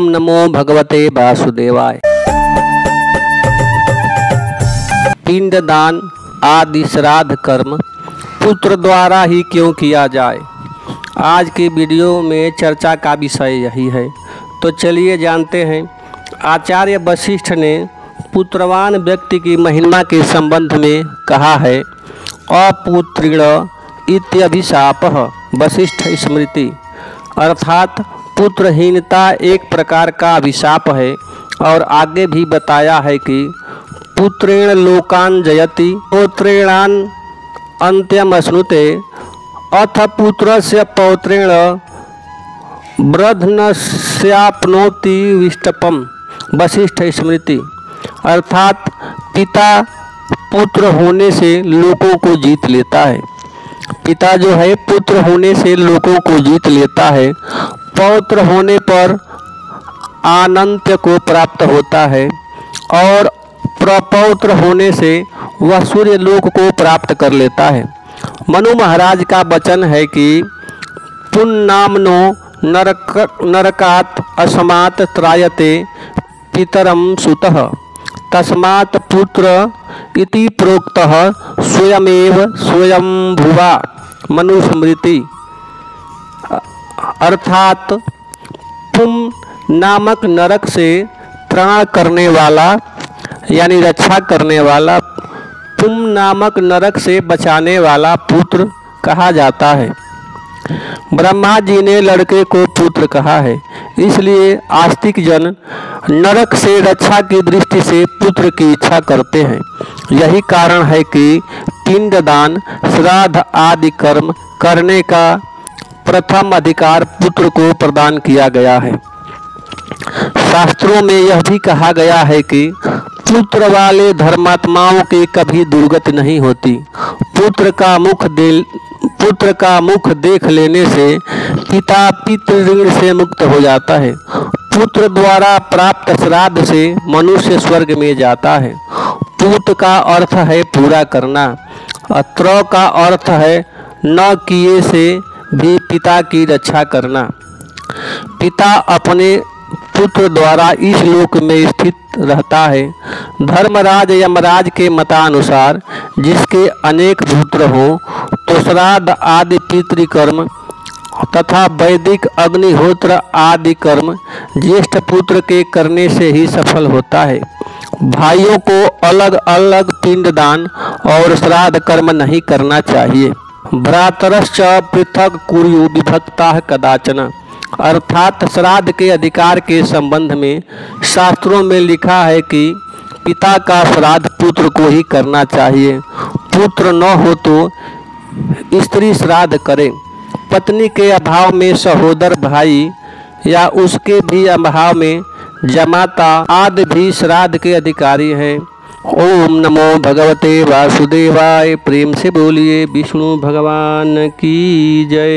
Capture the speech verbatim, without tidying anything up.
ओम नमो भगवते वासुदेवाय। पिंड दान आदि श्राद्ध कर्म पुत्र द्वारा ही क्यों किया जाए, आज की वीडियो में चर्चा का विषय यही है। तो चलिए जानते हैं। आचार्य वशिष्ठ ने पुत्रवान व्यक्ति की महिमा के संबंध में कहा है, अपुत्रीण इत्यभिशापः वशिष्ठ स्मृति। अर्थात पुत्रहीनता एक प्रकार का अभिशाप है। और आगे भी बताया है कि पुत्रेण लोकान जयति पौत्रेणान अंत्यम अश्नुते, अथ पुत्रस्य पौत्रेण ब्रध्नस्याप्नोति विष्टपम वशिष्ठ स्मृति। अर्थात पिता पुत्र होने से लोगों को जीत लेता है। पिता जो है पुत्र होने से लोगों को जीत लेता है, पौत्र होने पर अनंत को प्राप्त होता है और प्रपौत्र होने से वह सूर्य लोक को प्राप्त कर लेता है। मनु महाराज का वचन है कि पुन्नामनो नरक नरकात असमात त्रायते पितरम सुतः तस्मात् पुत्र इति प्रोक्तः स्वयमेव स्वयंभुवा मनुस्मृति। अर्थात पुम नामक नरक से त्राण करने वाला यानी रक्षा करने वाला, पुम नामक नरक से बचाने वाला पुत्र कहा जाता है। ब्रह्मा जी ने लड़के को पुत्र कहा है, इसलिए आस्तिक जन नरक से रक्षा की दृष्टि से पुत्र की इच्छा करते हैं। यही कारण है कि पिंडदान श्राद्ध आदि कर्म करने का प्रथम अधिकार पुत्र को प्रदान किया गया है। शास्त्रों में यह भी कहा गया है कि पुत्र वाले धर्मात्माओं की कभी दुर्गति नहीं होती। पुत्र का मुख दे पुत्र का मुख देख लेने से पिता पितृऋण से मुक्त हो जाता है। पुत्र द्वारा प्राप्त श्राद्ध से मनुष्य स्वर्ग में जाता है। पूत का अर्थ है पूरा करना, अत्र का अर्थ है न किए से भी पिता की रक्षा करना। पिता अपने पुत्र द्वारा इस लोक में स्थित रहता है। धर्मराज यमराज के मतानुसार जिसके अनेक पुत्र हों तो श्राद्ध आदि पितृकर्म तथा वैदिक अग्निहोत्र आदि कर्म ज्येष्ठ पुत्र के करने से ही सफल होता है। भाइयों को अलग अलग पिंडदान और श्राद्ध कर्म नहीं करना चाहिए। भ्रातरश्च पृथक कुरु विभक्ताः कदाचन। अर्थात श्राद्ध के अधिकार के संबंध में शास्त्रों में लिखा है कि पिता का श्राद्ध पुत्र को ही करना चाहिए। पुत्र न हो तो स्त्री श्राद्ध करे। पत्नी के अभाव में सहोदर भाई या उसके भी अभाव में जमाता आदि भी श्राद्ध के अधिकारी हैं। ओम नमो भगवते वासुदेवाय। प्रेम से बोलिए विष्णु भगवान की जय।